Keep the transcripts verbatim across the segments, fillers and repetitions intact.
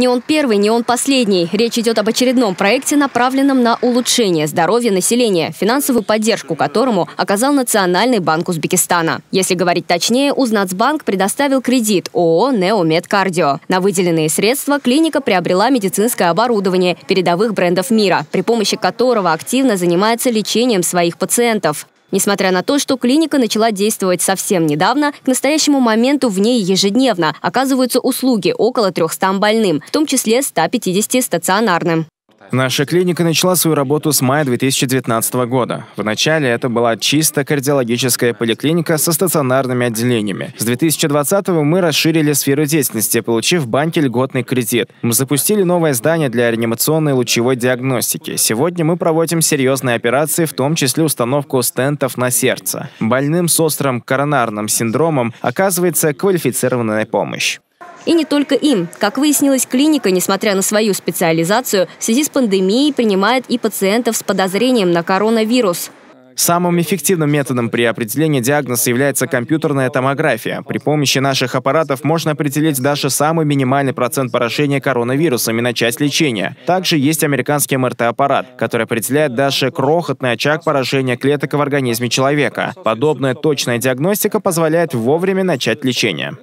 Не он первый, не он последний. Речь идет об очередном проекте, направленном на улучшение здоровья населения, финансовую поддержку которому оказал Национальный банк Узбекистана. Если говорить точнее, Узнацбанк предоставил кредит ООО «Neo Med Cardio». На выделенные средства клиника приобрела медицинское оборудование передовых брендов мира, при помощи которого активно занимается лечением своих пациентов. Несмотря на то, что клиника начала действовать совсем недавно, к настоящему моменту в ней ежедневно оказываются услуги около трёхсот больным, в том числе ста пятидесяти стационарным. Наша клиника начала свою работу с мая две тысячи девятнадцатого года. Вначале это была чисто кардиологическая поликлиника со стационарными отделениями. С две тысячи двадцатого мы расширили сферу деятельности, получив в банке льготный кредит. Мы запустили новое здание для реанимационной лучевой диагностики. Сегодня мы проводим серьезные операции, в том числе установку стентов на сердце. Больным с острым коронарным синдромом оказывается квалифицированная помощь. И не только им. Как выяснилось, клиника, несмотря на свою специализацию, в связи с пандемией принимает и пациентов с подозрением на коронавирус. Самым эффективным методом при определении диагноза является компьютерная томография. При помощи наших аппаратов можно определить даже самый минимальный процент поражения коронавирусом и начать лечение. Также есть американский эм эр тэ-аппарат, который определяет даже крохотный очаг поражения клеток в организме человека. Подобная точная диагностика позволяет вовремя начать лечение.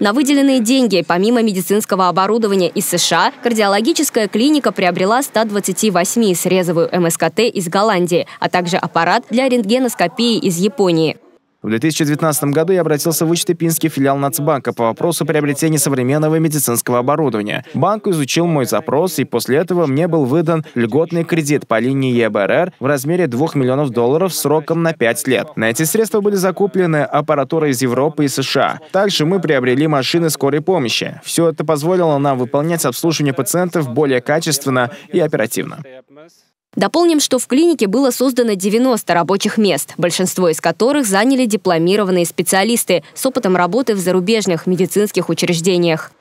На выделенные деньги, помимо медицинского оборудования из США, кардиологическая клиника приобрела сто двадцать восемь срезовую эм эс ка тэ из Голландии, а также аппарат для рентгеноскопии из Японии. В две тысячи девятнадцатом году я обратился в Учтепинский филиал Нацбанка по вопросу приобретения современного медицинского оборудования. Банк изучил мой запрос, и после этого мне был выдан льготный кредит по линии е бэ эр эр в размере двух миллионов долларов сроком на пять лет. На эти средства были закуплены аппаратура из Европы и США. Также мы приобрели машины скорой помощи. Все это позволило нам выполнять обслуживание пациентов более качественно и оперативно. Дополним, что в клинике было создано девяносто рабочих мест, большинство из которых заняли дипломированные специалисты с опытом работы в зарубежных медицинских учреждениях.